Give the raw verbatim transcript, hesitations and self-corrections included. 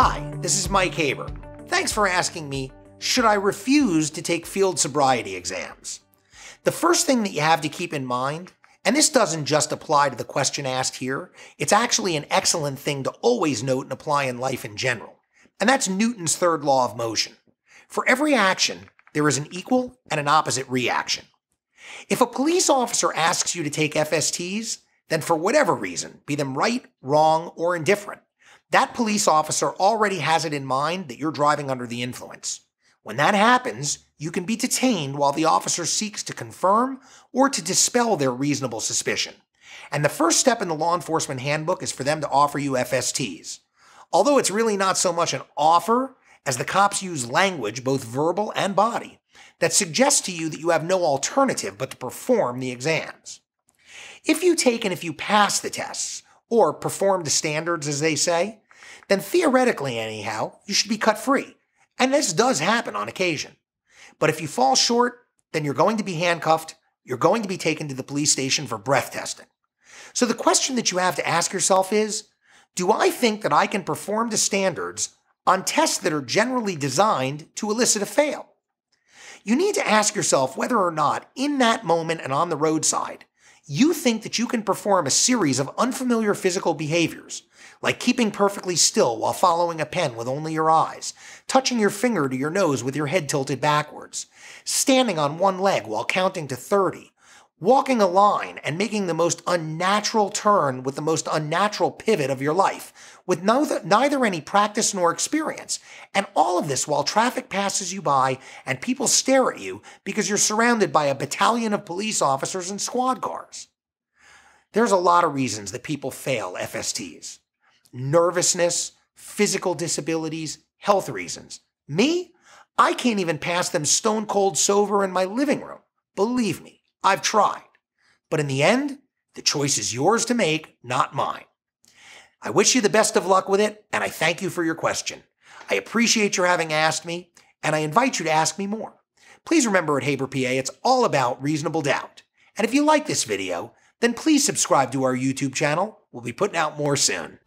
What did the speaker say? Hi, this is Mike Haber. Thanks for asking me, should I refuse to take field sobriety exams? The first thing that you have to keep in mind, and this doesn't just apply to the question asked here, it's actually an excellent thing to always note and apply in life in general, and that's Newton's third law of motion. For every action, there is an equal and an opposite reaction. If a police officer asks you to take F S Ts, then for whatever reason, be them right, wrong, or indifferent, that police officer already has it in mind that you're driving under the influence. When that happens, you can be detained while the officer seeks to confirm or to dispel their reasonable suspicion. And the first step in the law enforcement handbook is for them to offer you F S Ts. Although it's really not so much an offer as the cops use language, both verbal and body, that suggests to you that you have no alternative but to perform the exams. If you take and if you pass the tests, or perform to standards as they say, then theoretically anyhow, you should be cut free. And this does happen on occasion. But if you fall short, then you're going to be handcuffed, you're going to be taken to the police station for breath testing. So the question that you have to ask yourself is, do I think that I can perform to standards on tests that are generally designed to elicit a fail? You need to ask yourself whether or not, in that moment and on the roadside, you think that you can perform a series of unfamiliar physical behaviors, like keeping perfectly still while following a pen with only your eyes, touching your finger to your nose with your head tilted backwards, standing on one leg while counting to thirty, walking a line and making the most unnatural turn with the most unnatural pivot of your life, with neither, neither any practice nor experience, and all of this while traffic passes you by and people stare at you because you're surrounded by a battalion of police officers and squad cars. There's a lot of reasons that people fail F S Ts. Nervousness, physical disabilities, health reasons. Me? I can't even pass them stone cold sober in my living room. Believe me, I've tried. But in the end, the choice is yours to make, not mine. I wish you the best of luck with it, and I thank you for your question. I appreciate your having asked me, and I invite you to ask me more. Please remember at Haber P A, it's all about reasonable doubt. And if you like this video, then please subscribe to our YouTube channel. We'll be putting out more soon.